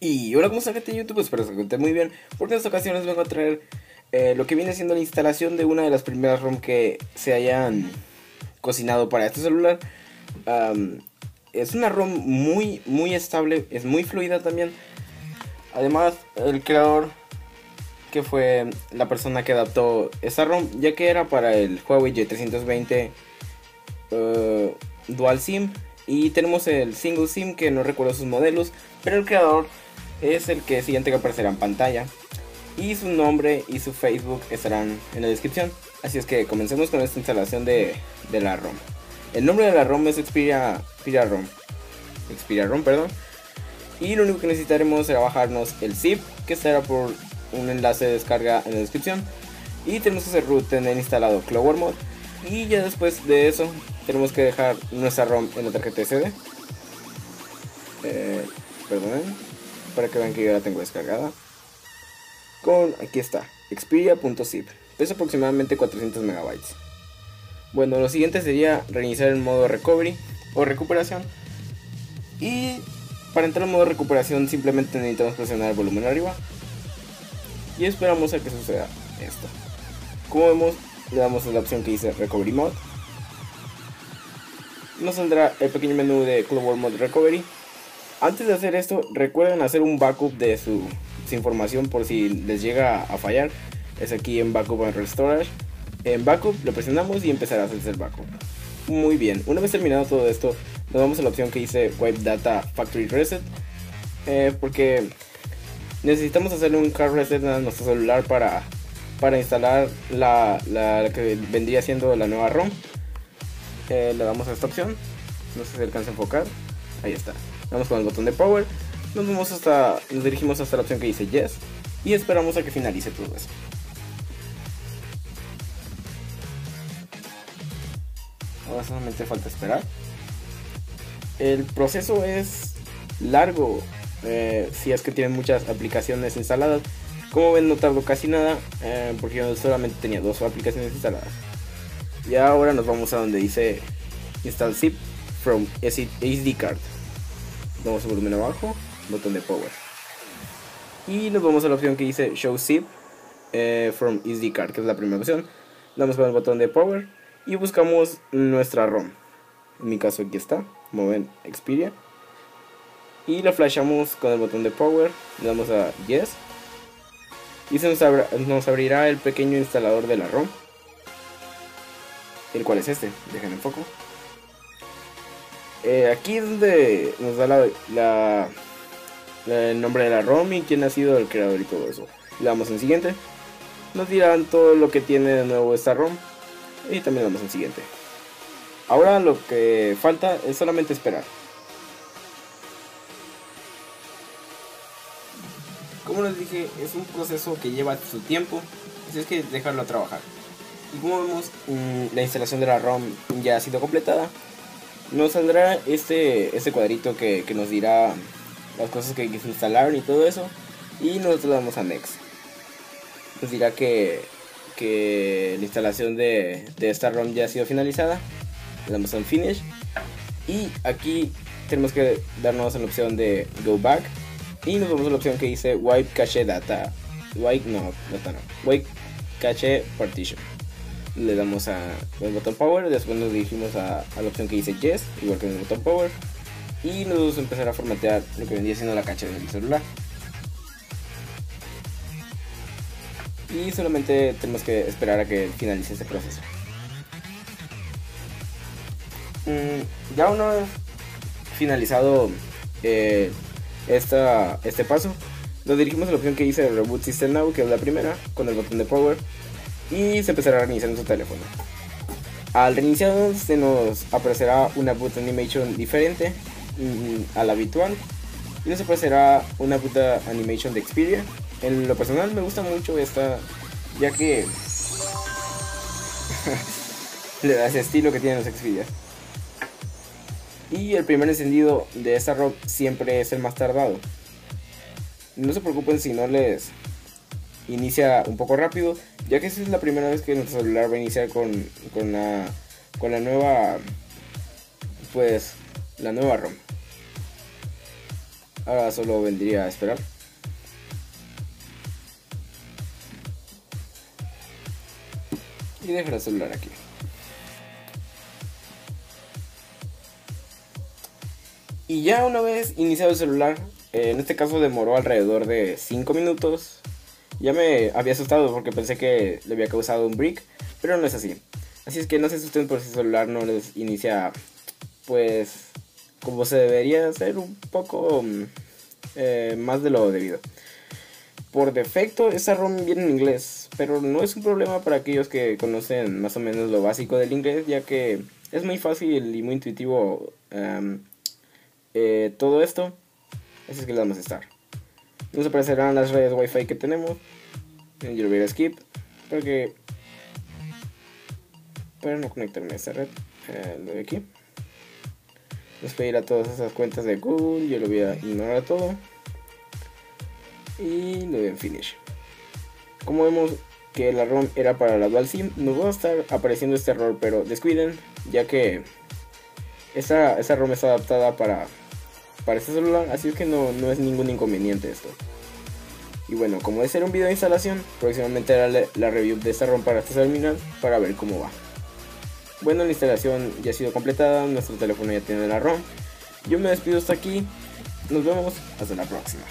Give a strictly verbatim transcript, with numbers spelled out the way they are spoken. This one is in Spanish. Y hola, ¿cómo están, gente de YouTube? Espero que se encuentren muy bien, porque en esta ocasión les vengo a traer eh, lo que viene siendo la instalación de una de las primeras ROM que se hayan cocinado para este celular. um, Es una ROM muy, muy estable, es muy fluida también. Además, el creador, que fue la persona que adaptó esta ROM, ya que era para el Huawei J trescientos veinte uh, Dual SIM. Y tenemos el Single SIM, que no recuerdo sus modelos, pero el creador es el que siguiente que aparecerá en pantalla, y su nombre y su Facebook estarán en la descripción. Así es que comencemos con esta instalación de, de la ROM. El nombre de la ROM es Xperia, Xperia ROM Xperia ROM, perdón. Y lo único que necesitaremos será bajarnos el zip, que estará por un enlace de descarga en la descripción. Y tenemos que hacer root, tener instalado Clover Mode. Y ya después de eso tenemos que dejar nuestra ROM en la tarjeta S D. Eh, perdonen, para que vean que yo la tengo descargada. Con, aquí está, Xperia.zip. Pesa aproximadamente cuatrocientos megabytes. Bueno, lo siguiente sería reiniciar el modo recovery o recuperación. Y para entrar al modo recuperación simplemente necesitamos presionar el volumen arriba. Y esperamos a que suceda esto. Como vemos, le damos a la opción que dice Recovery Mode. Nos saldrá el pequeño menú de Clover Mode Recovery. Antes de hacer esto, recuerden hacer un backup de su, su información por si les llega a fallar. Es aquí en Backup and Storage. En Backup lo presionamos y empezará a hacerse el backup. Muy bien, una vez terminado todo esto, nos vamos a la opción que dice Wipe Data Factory Reset. Eh, porque necesitamos hacerle un hard reset a nuestro celular para, para instalar la, la, la que vendría siendo la nueva ROM. Eh, le damos a esta opción, no sé si alcanza a enfocar, ahí está. Vamos con el botón de power, nos vamos hasta, nos dirigimos hasta la opción que dice yes y esperamos a que finalice todo eso. Ahora solamente falta esperar. El proceso es largo, eh, si es que tienen muchas aplicaciones instaladas. Como ven, no tardó casi nada, eh, porque yo solamente tenía dos aplicaciones instaladas. Y ahora nos vamos a donde dice Install Zip from S D Card. Vamos a volumen abajo, botón de power. Y nos vamos a la opción que dice Show Zip eh, from S D Card, que es la primera opción. Damos con el botón de power y buscamos nuestra ROM. En mi caso aquí está, como ven, Xperia. Y la flashamos con el botón de power, le damos a Yes. Y se nos, abra, nos abrirá el pequeño instalador de la ROM, el cual es este, dejen en foco. Eh, aquí es donde nos da la, la, la, el nombre de la ROM y quién ha sido el creador y todo eso. Le damos en siguiente, nos dirán todo lo que tiene de nuevo esta ROM y también le damos en siguiente. Ahora lo que falta es solamente esperar. Como les dije, es un proceso que lleva su tiempo, así es que dejarlo trabajar. Y como vemos, la instalación de la ROM ya ha sido completada. Nos saldrá este, este cuadrito que, que nos dirá las cosas que se instalaron y todo eso. Y nosotros le damos a Next. Nos dirá que, que la instalación de, de esta ROM ya ha sido finalizada. Le damos a Finish. Y aquí tenemos que darnos a la opción de Go Back. Y nos vamos a la opción que dice Wipe Cache Data. Wipe no, data no. Wipe Cache Partition. Le damos a el botón power, después nos dirigimos a, a la opción que dice yes, igual que en el botón power, y nos vamos a empezar a formatear lo que vendría siendo la caché del celular. Y solamente tenemos que esperar a que finalice este proceso. Mm, ya una vez finalizado eh, esta, este paso, nos dirigimos a la opción que dice Reboot System Now, que es la primera, con el botón de power. Y se empezará a reiniciar nuestro teléfono. Al reiniciar se nos aparecerá una boot animation diferente a la habitual. Y nos aparecerá una boot animation de Xperia. En lo personal me gusta mucho esta, ya que le da ese estilo que tienen los Xperia. Y el primer encendido de esta ROM siempre es el más tardado. No se preocupen si no les inicia un poco rápido, ya que esta es la primera vez que nuestro celular va a iniciar con, con, la, con la nueva, pues, la nueva ROM. Ahora solo vendría a esperar. Y dejar el celular aquí. Y ya una vez iniciado el celular, eh, en este caso demoró alrededor de cinco minutos. Ya me había asustado porque pensé que le había causado un brick, pero no es así. Así es que no se asusten por si el celular no les inicia, pues, como se debería hacer, un poco eh, más de lo debido. Por defecto, esta ROM viene en inglés, pero no es un problema para aquellos que conocen más o menos lo básico del inglés, ya que es muy fácil y muy intuitivo um, eh, todo esto. Así es que le damos a estar. Nos aparecerán las redes wifi que tenemos. Yo le voy a skip porque para no conectarme a esta red, eh, lo doy aquí. Nos pedirá todas esas cuentas de Google, yo lo voy a ignorar todo. Y le doy en finish. Como vemos que la ROM era para la dual sim, nos va a estar apareciendo este error, pero descuiden, ya que esa, esa ROM está adaptada para, para este celular, así es que no, no es ningún inconveniente esto. Y bueno, como este era un video de instalación, próximamente haré la review de esta ROM para este terminal para ver cómo va. Bueno, la instalación ya ha sido completada, nuestro teléfono ya tiene la ROM. Yo me despido hasta aquí, nos vemos hasta la próxima.